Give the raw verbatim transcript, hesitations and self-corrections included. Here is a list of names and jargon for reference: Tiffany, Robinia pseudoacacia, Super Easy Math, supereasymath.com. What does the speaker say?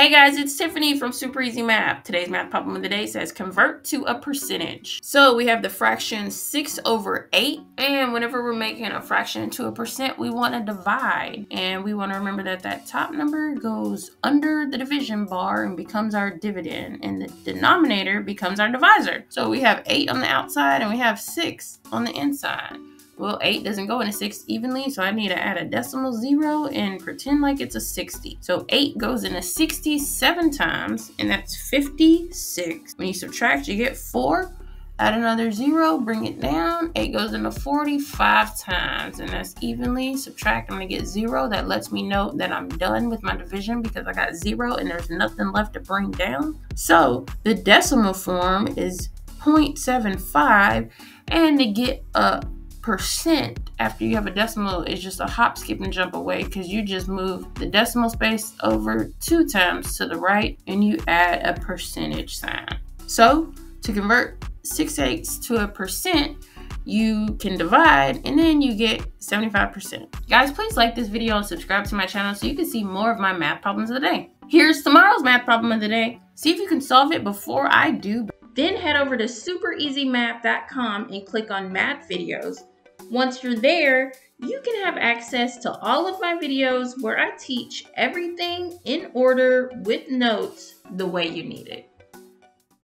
Hey guys, it's Tiffany from Super Easy Math. Today's math problem of the day says convert to a percentage. So we have the fraction six over eight, and whenever we're making a fraction to a percent, we want to divide. And we want to remember that that top number goes under the division bar and becomes our dividend, and the denominator becomes our divisor. So we have eight on the outside and we have six on the inside. Well, eight doesn't go into six evenly, so I need to add a decimal zero and pretend like it's a sixty. So eight goes into sixty seven times, and that's fifty-six. When you subtract, you get four. Add another zero, bring it down. Eight goes into forty-five times, and that's evenly. Subtract, I'm gonna get zero. That lets me know that I'm done with my division because I got zero and there's nothing left to bring down. So the decimal form is zero point seven five, and to get a percent after you have a decimal is just a hop, skip, and jump away, because you just move the decimal space over two times to the right and you add a percentage sign. So to convert six eighths to a percent, you can divide and then you get seventy-five percent. Guys, please like this video and subscribe to my channel so you can see more of my math problems of the day. Here's tomorrow's math problem of the day. See if you can solve it before I do. Then head over to super easy math dot com and click on math videos. Once you're there, you can have access to all of my videos where I teach everything in order with notes the way you need it.